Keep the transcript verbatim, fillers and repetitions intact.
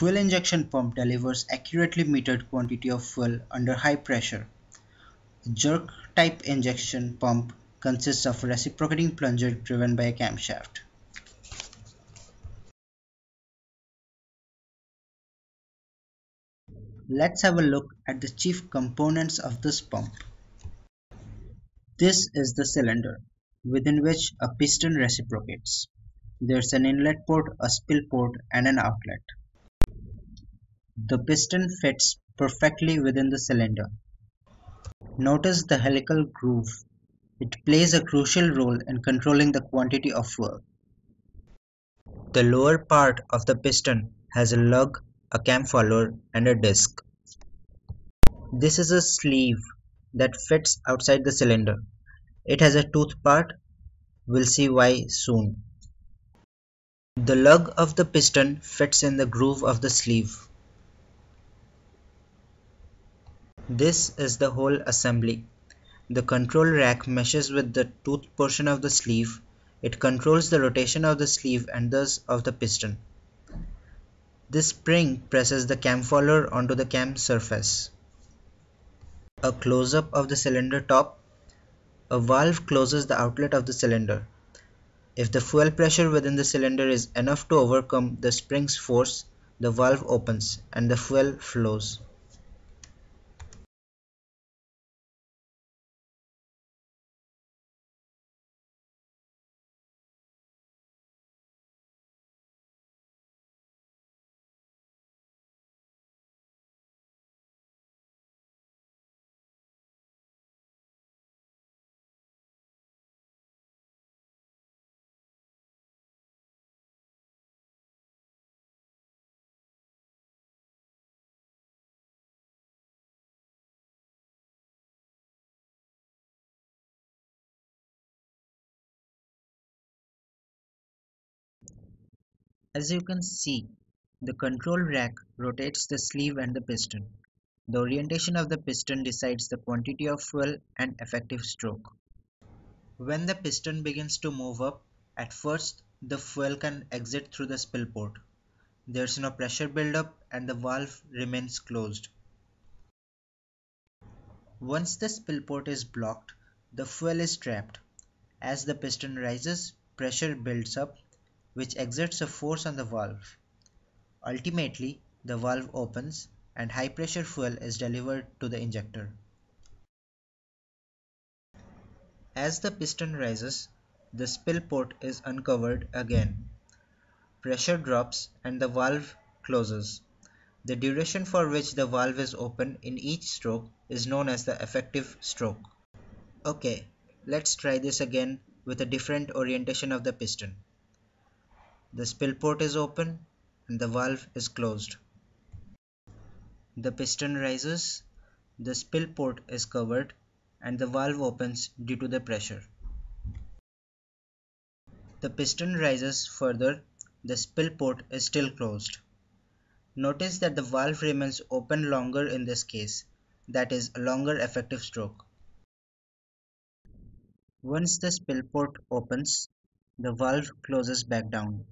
fuel injection pump delivers accurately metered quantity of fuel under high pressure. A jerk type injection pump consists of a reciprocating plunger driven by a camshaft. Let's have a look at the chief components of this pump. This is the cylinder, within which a piston reciprocates. There's an inlet port, a spill port, and an outlet. The piston fits perfectly within the cylinder. Notice the helical groove. It plays a crucial role in controlling the quantity of fuel. The lower part of the piston has a lug, a cam follower, and a disc. This is a sleeve that fits outside the cylinder. It has a tooth part. We'll see why soon. The lug of the piston fits in the groove of the sleeve. This is the whole assembly. The control rack meshes with the tooth portion of the sleeve. It controls the rotation of the sleeve and thus of the piston. This spring presses the cam follower onto the cam surface. A close-up of the cylinder top. A valve closes the outlet of the cylinder. If the fuel pressure within the cylinder is enough to overcome the spring's force, the valve opens and the fuel flows. As you can see, the control rack rotates the sleeve and the piston. The orientation of the piston decides the quantity of fuel and effective stroke. When the piston begins to move up, at first the fuel can exit through the spill port. There is no pressure buildup and the valve remains closed. Once the spill port is blocked, the fuel is trapped. As the piston rises, pressure builds up, which exerts a force on the valve. Ultimately, the valve opens and high pressure fuel is delivered to the injector. As the piston rises, the spill port is uncovered again. Pressure drops and the valve closes. The duration for which the valve is open in each stroke is known as the effective stroke. Okay, let's try this again with a different orientation of the piston. The spill port is open and the valve is closed. The piston rises, the spill port is covered, and the valve opens due to the pressure. The piston rises further, the spill port is still closed. Notice that the valve remains open longer in this case, that is, a longer effective stroke. Once the spill port opens, the valve closes back down.